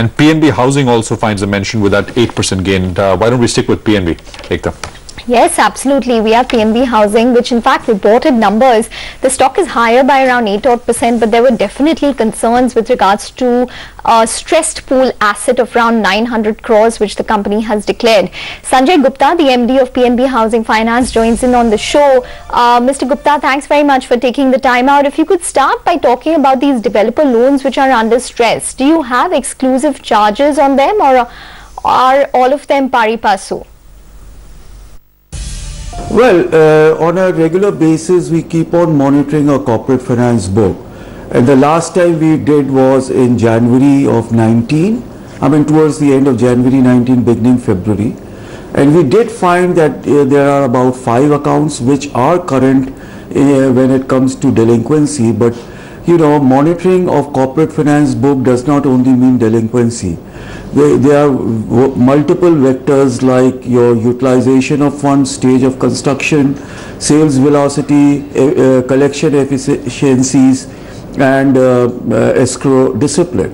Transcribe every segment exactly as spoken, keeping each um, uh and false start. And P N B Housing also finds a mention with that eight percent gain. Uh, why don't we stick with P N B, Ekta? Yes, absolutely. We have P N B Housing, which in fact reported numbers. The stock is higher by around eight percent, but there were definitely concerns with regards to a stressed pool asset of around nine hundred crores, which the company has declared. Sanjay Gupta, the M D of P N B Housing Finance, joins in on the show. Uh, Mister Gupta, thanks very much for taking the time out. If you could start by talking about these developer loans which are under stress. Do you have exclusive charges on them, or are all of them pari passu? Well, uh, on a regular basis, we keep on monitoring our corporate finance book. And the last time we did was in January of nineteen, I mean towards the end of January nineteen, beginning February. And we did find that uh, there are about five accounts which are current uh, when it comes to delinquency. But, you know, monitoring of corporate finance book does not only mean delinquency. There are multiple vectors like your utilization of funds, stage of construction, sales velocity, uh, uh, collection efficiencies, and uh, uh, escrow discipline.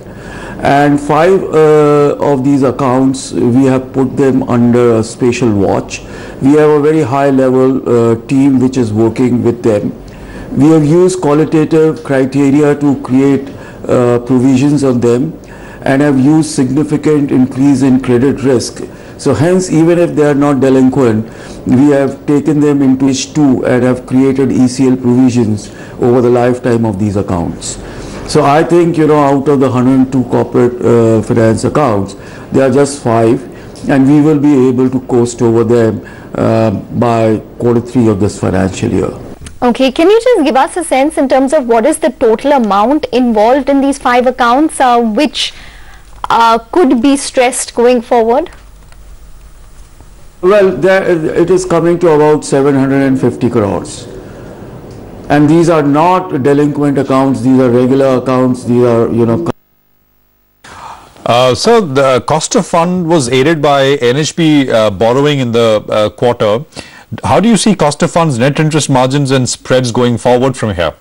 And five uh, of these accounts, we have put them under a special watch. We have a very high level uh, team which is working with them. We have used qualitative criteria to create uh, provisions on them, and have used significant increase in credit risk. So hence, even if they are not delinquent, we have taken them into H two and have created E C L provisions over the lifetime of these accounts. So I think, you know, out of the one hundred two corporate uh, finance accounts, there are just five, and we will be able to coast over them uh, by quarter three of this financial year. Okay, can you just give us a sense in terms of what is the total amount involved in these five accounts uh, which uh, could be stressed going forward? Well, there, it is coming to about seven hundred fifty crores. And these are not delinquent accounts, these are regular accounts, these are, you know... Uh, so, the cost of fund was aided by N H B uh, borrowing in the uh, quarter. How do you see cost of funds, net interest margins and spreads going forward from here?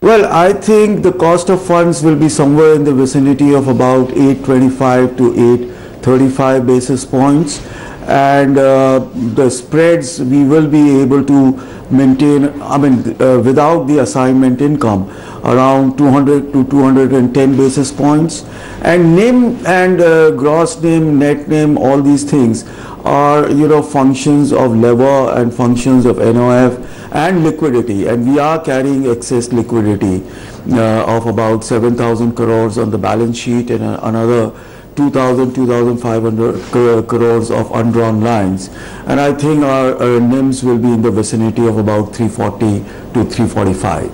Well, I think the cost of funds will be somewhere in the vicinity of about eight twenty-five to eight thirty-five basis points. And uh, the spreads, we will be able to maintain, I mean, uh, without the assignment income, around two hundred to two hundred ten basis points. And N I M and uh, gross N I M, net N I M, all these things are, you know, functions of lever and functions of N O F and liquidity. And we are carrying excess liquidity uh, of about seven thousand crores on the balance sheet, and uh, another two thousand to two thousand five hundred crores of undrawn lines, and I think our, our N I Ms will be in the vicinity of about three forty to three forty-five.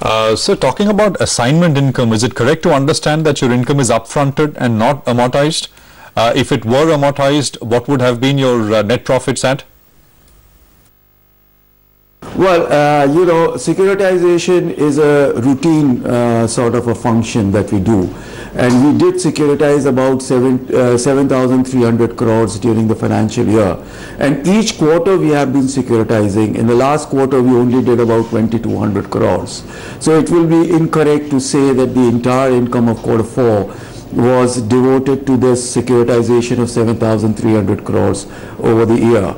Uh, so, talking about assignment income, is it correct to understand that your income is upfronted and not amortized? Uh, if it were amortized, what would have been your uh, net profits at? Well, uh, you know, securitization is a routine uh, sort of a function that we do. And we did securitize about seven thousand three hundred crores during the financial year. And each quarter we have been securitizing. In the last quarter, we only did about twenty-two hundred crores. So it will be incorrect to say that the entire income of quarter four was devoted to this securitization of seven thousand three hundred crores over the year.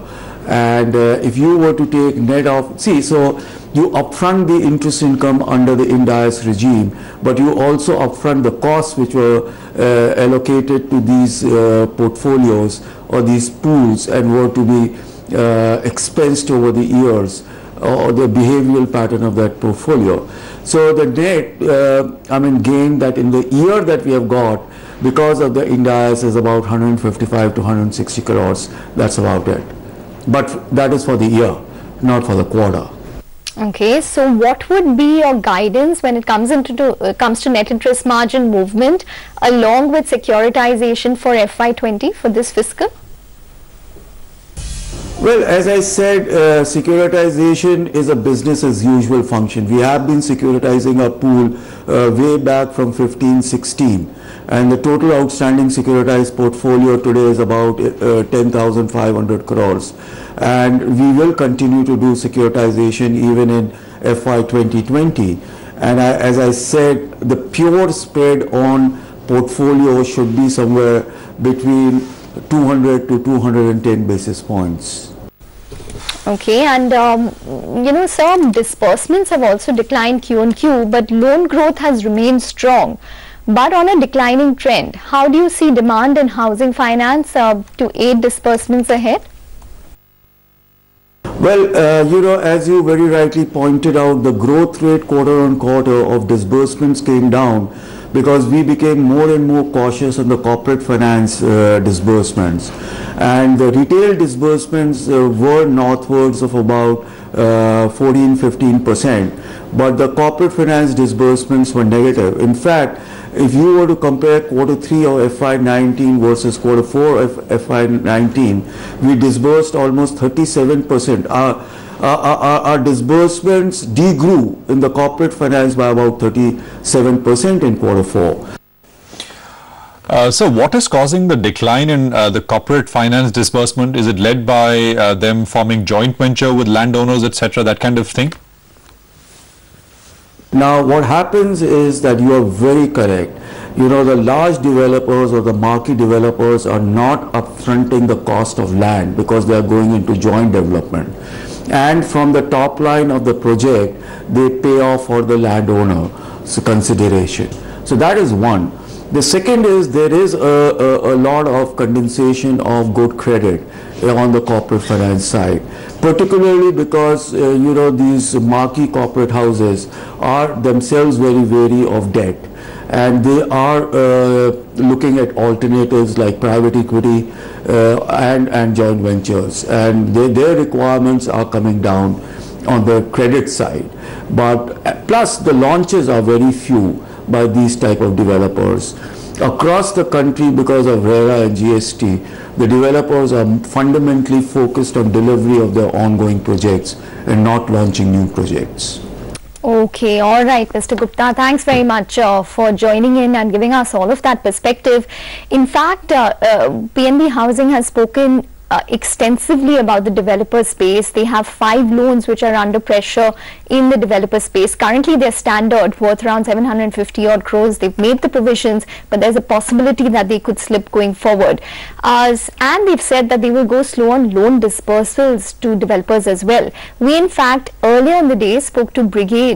And uh, if you were to take net off, see, so you upfront the interest income under the Ind-A S regime, but you also upfront the costs which were uh, allocated to these uh, portfolios or these pools and were to be uh, expensed over the years, or the behavioral pattern of that portfolio. So the net, uh, I mean, gain that in the year that we have got because of the Ind-A S is about one hundred fifty-five to one hundred sixty crores. That's about it. But that is for the year, not for the quarter. Okay, so what would be your guidance when it comes into to, uh, comes to net interest margin movement along with securitization for F Y twenty for this fiscal? Well, as I said, uh, securitization is a business as usual function. We have been securitizing our pool uh, way back from fifteen sixteen. And the total outstanding securitized portfolio today is about uh, ten thousand five hundred crores. And we will continue to do securitization even in F Y twenty twenty. And I, as I said, the pure spread on portfolio should be somewhere between two hundred to two hundred ten basis points. Okay, and um, you know, some disbursements have also declined Q on Q, but loan growth has remained strong, but on a declining trend. How do you see demand in housing finance uh, to aid disbursements ahead? Well, uh, you know, as you very rightly pointed out, the growth rate quarter on quarter of disbursements came down because we became more and more cautious on the corporate finance uh, disbursements. And the retail disbursements uh, were northwards of about uh, fourteen to fifteen percent, but the corporate finance disbursements were negative. In fact, if you were to compare quarter three of F Y nineteen versus quarter four of F Y nineteen, we disbursed almost thirty-seven percent. Our, our, our, our disbursements degrew in the corporate finance by about thirty-seven percent in quarter four. Uh, so what is causing the decline in uh, the corporate finance disbursement? Is it led by uh, them forming joint venture with landowners, et cetera, that kind of thing? Now, what happens is that you are very correct. You know, the large developers or the marquee developers are not upfronting the cost of land because they are going into joint development. And from the top line of the project, they pay off for the landowner's consideration. So that is one. The second is there is a, a, a lot of condensation of good credit on the corporate finance side, particularly because uh, you know, these marquee corporate houses are themselves very wary of debt, and they are uh, looking at alternatives like private equity uh, and and joint ventures, and they, their requirements are coming down on the credit side. But plus the launches are very few by these type of developers. Across the country, because of RERA and G S T, the developers are fundamentally focused on delivery of their ongoing projects and not launching new projects. Okay, all right, Mister Gupta, thanks very much uh, for joining in and giving us all of that perspective. In fact, uh, uh, P N B Housing has spoken Uh, extensively about the developer space. They have five loans which are under pressure in the developer space. Currently, they're standard worth around seven hundred fifty odd crores. They've made the provisions, but there's a possibility that they could slip going forward. Uh, and they've said that they will go slow on loan dispersals to developers as well. We, in fact, earlier in the day spoke to Brigade.